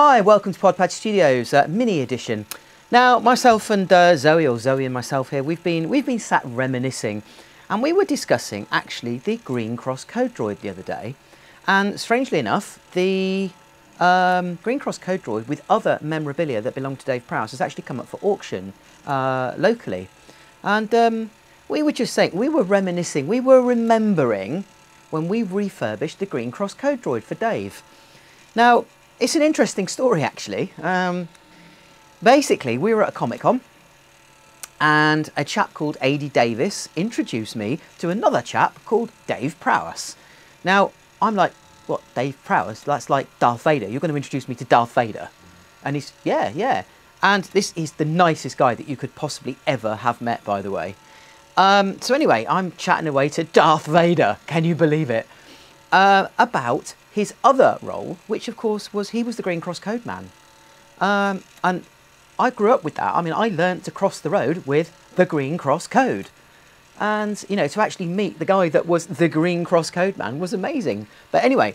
Hi, welcome to Podpad Studios, mini edition. Now, myself and Zoe, or Zoe and myself here, we've been sat reminiscing, and we were discussing actually the Green Cross Code Droid the other day, and strangely enough, the Green Cross Code Droid with other memorabilia that belonged to Dave Prowse has actually come up for auction locally, and we were just saying, we were reminiscing, we were remembering when we refurbished the Green Cross Code Droid for Dave. Now, it's an interesting story actually. Basically, we were at a Comic-Con and a chap called Ady Davies introduced me to another chap called Dave Prowse. Now, I'm like, what, Dave Prowse? That's like Darth Vader. You're going to introduce me to Darth Vader? And he's, yeah, yeah. And this is the nicest guy that you could possibly ever have met, by the way. So anyway, I'm chatting away to Darth Vader, can you believe it, about his other role, which of course was he was the Green Cross Code Man. And I grew up with that. I mean, I learned to cross the road with the Green Cross Code. And, you know, to actually meet the guy that was the Green Cross Code Man was amazing. But anyway,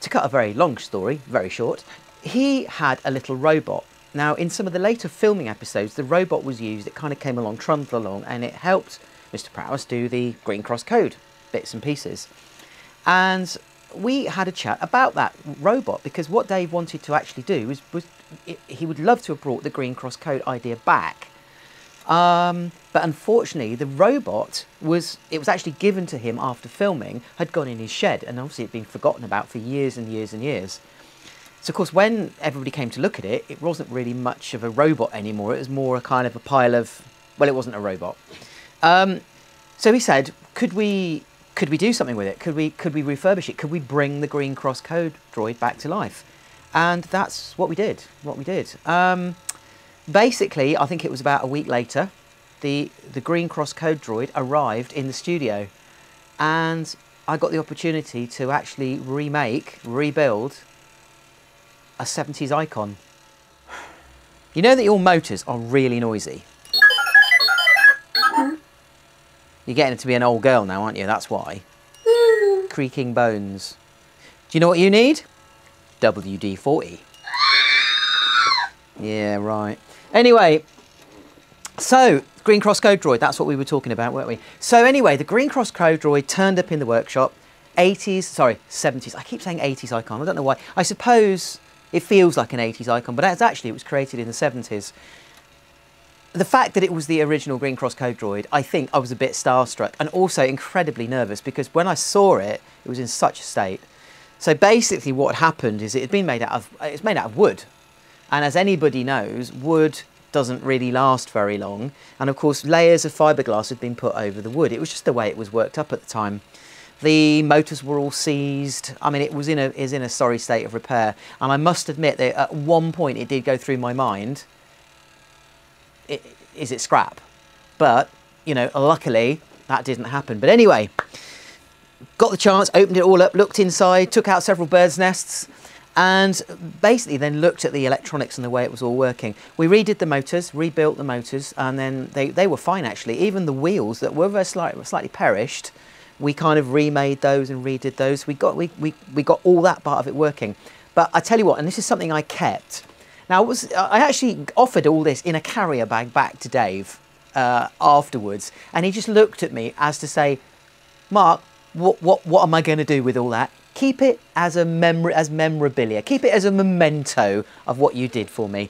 to cut a very long story, very short, he had a little robot. Now, in some of the later filming episodes, the robot was used. It kind of came along, trundled along, and it helped Mr. Prowse do the Green Cross Code bits and pieces. And we had a chat about that robot, because what Dave wanted to actually do was he would love to have brought the Green Cross Code idea back. But unfortunately, the robot was actually given to him after filming, had gone in his shed, and obviously it'd been forgotten about for years and years and years. So of course, when everybody came to look at it, it wasn't really much of a robot anymore. It was more a kind of a pile of, well, it wasn't a robot. So he said, could we do something with it? Could we refurbish it? Could we bring the Green Cross Code Droid back to life? And that's what we did, basically, I think it was about a week later, the Green Cross Code Droid arrived in the studio, and I got the opportunity to actually rebuild a 70s icon. You know that your motors are really noisy. You're getting to be an old girl now, aren't you? That's why. Creaking bones. Do you know what you need? WD-40. Yeah, right. Anyway, so Green Cross Code Droid, that's what we were talking about, weren't we? So anyway, the Green Cross Code Droid turned up in the workshop. 70s. I keep saying 80s icon. I don't know why. I suppose it feels like an 80s icon, but actually it was created in the 70s. The fact that it was the original Green Cross Code Droid, I think I was a bit starstruck and also incredibly nervous, because when I saw it, it was in such a state. So basically what happened is it's made out of wood. And as anybody knows, wood doesn't really last very long. And of course, layers of fiberglass had been put over the wood. It was just the way it was worked up at the time. The motors were all seized. I mean, it was in a sorry state of repair. And I must admit that at one point it did go through my mind, is it scrap? But, you know, luckily that didn't happen. But anyway, got the chance, opened it all up, looked inside, took out several birds' nests, and basically then looked at the electronics and the way it was all working. We redid the motors, rebuilt the motors, and then they were fine actually. Even the wheels that were slightly perished, we kind of remade those and redid those. We got all that part of it working. But I tell you what, and this is something I kept. Now, I actually offered all this in a carrier bag back to Dave afterwards, and he just looked at me as to say, Mark, what am I going to do with all that? Keep it as a memorabilia. Keep it as a memento of what you did for me.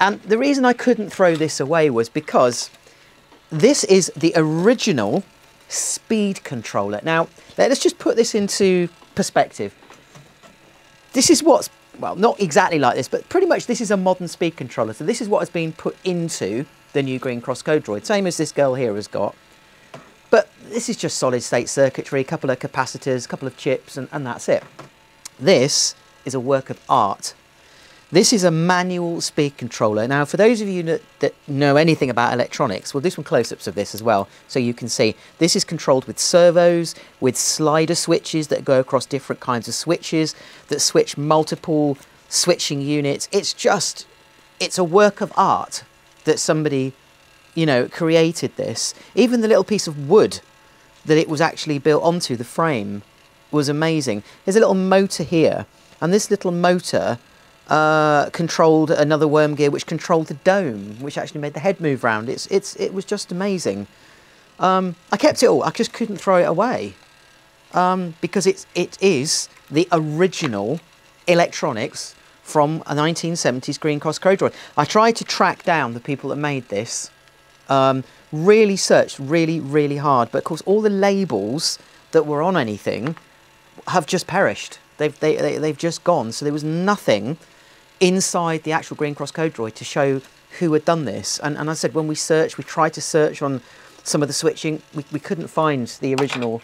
And the reason I couldn't throw this away was because this is the original speed controller. Now, let's just put this into perspective. This is what's, well, not exactly like this, but pretty much this is a modern speed controller. So this is what has been put into the new Green Cross Code Droid, same as this girl here has got. But this is just solid state circuitry, a couple of capacitors, a couple of chips, and that's it. This is a work of art. This is a manual speed controller. Now, for those of you that know anything about electronics, we'll do some close-ups of this as well, so you can see. This is controlled with servos, with slider switches that go across different kinds of switches, that switch multiple switching units. It's a work of art that somebody, you know, created this. Even the little piece of wood that it was actually built onto, the frame, was amazing. There's a little motor here, and this little motor controlled another worm gear, which controlled the dome, which actually made the head move round. It was just amazing. I kept it all. I just couldn't throw it away because it is the original electronics from a 1970s Green Cross Code Droid. I tried to track down the people that made this. Really searched really hard, but of course all the labels that were on anything have just perished. They've just gone. So there was nothing inside the actual Green Cross Code Droid to show who had done this. And I said, when we searched, we tried to search on some of the switching, we couldn't find the original.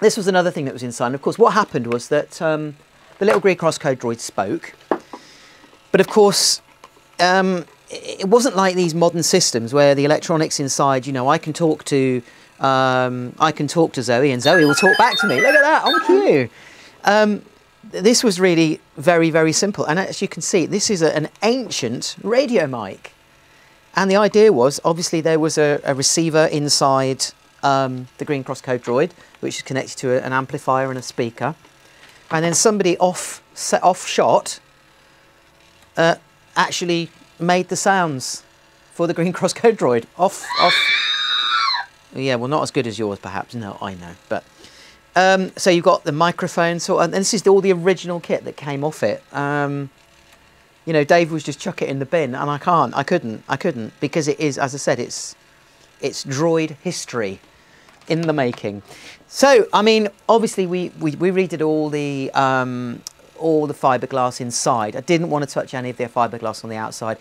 This was another thing that was inside. And of course, what happened was that the little Green Cross Code Droid spoke, but of course, it wasn't like these modern systems where the electronics inside, you know, I can talk to Zoe and Zoe will talk back to me. Look at that, on cue. This was really very simple. And as you can see, this is an ancient radio mic. And the idea was, obviously, there was a receiver inside the Green Cross Code Droid, which is connected to an amplifier and a speaker. And then somebody off-shot actually made the sounds for the Green Cross Code Droid. Yeah, well, not as good as yours, perhaps. No, I know. But so you've got the microphone, and this is all the original kit that came off it. You know, Dave was just chuck it in the bin, and I couldn't, because it is, as I said, it's droid history in the making. So, I mean, obviously we redid all the fiberglass inside. I didn't want to touch any of the fiberglass on the outside.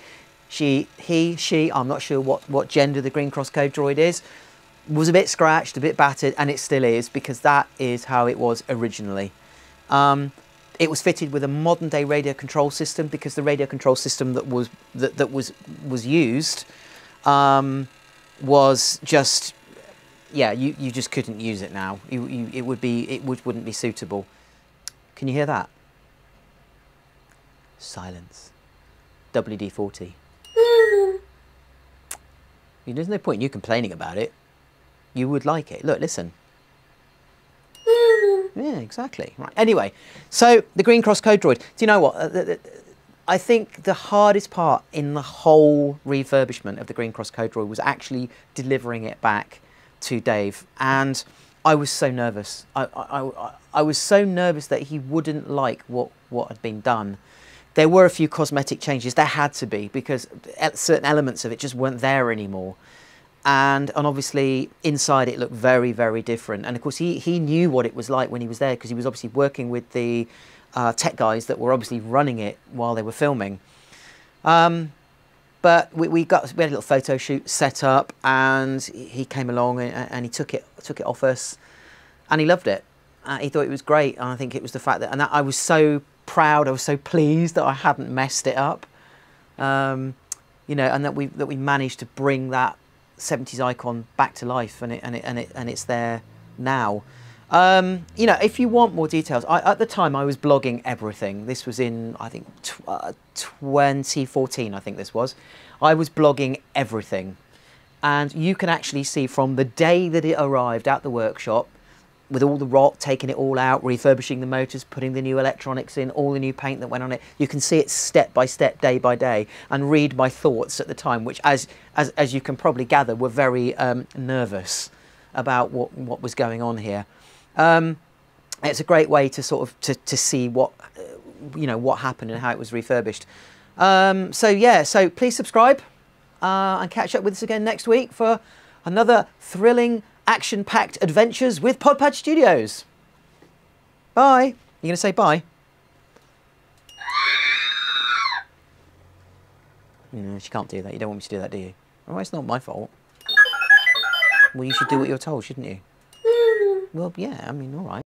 He, she, I'm not sure what gender the Green Cross Code Droid is, was a bit scratched, a bit battered, and it still is, because that is how it was originally. It was fitted with a modern day radio control system, because the radio control system that was used was just, yeah, you just couldn't use it now. It wouldn't be suitable. Can you hear that? Silence. WD-40. There's no point in you complaining about it. You would like it. Look, listen. Yeah, exactly. Right. Anyway, so the Green Cross Code Droid. Do you know what? I think the hardest part in the whole refurbishment of the Green Cross Code Droid was actually delivering it back to Dave. And I was so nervous. I was so nervous that he wouldn't like what had been done. There were a few cosmetic changes. There had to be, because certain elements of it just weren't there anymore. And obviously inside it looked very different. And of course he knew what it was like when he was there, because he was obviously working with the tech guys that were obviously running it while they were filming. But we had a little photo shoot set up, and he came along and he took it off us, and he loved it. He thought it was great, and I think it was the fact that, I was so proud, I was so pleased that I hadn't messed it up, you know, and that we managed to bring that 70s icon back to life, and it's there now. You know, if you want more details, at the time I was blogging everything. This was in, I think, 2014, I think this was. I was blogging everything, and you can actually see from the day that it arrived at the workshop, with all the rot, taking it all out, refurbishing the motors, putting the new electronics in, all the new paint that went on it. You can see it step by step, day by day, and read my thoughts at the time, which, as you can probably gather, were very nervous about what was going on here. It's a great way to sort of to see what, you know, what happened and how it was refurbished. So yeah, so please subscribe and catch up with us again next week for another thrilling, action-packed adventures with Podpad Studios. Bye. You gonna say bye? No, she can't do that. You don't want me to do that, do you? Well, it's not my fault. Well, you should do what you're told, shouldn't you? Well, yeah, I mean, all right.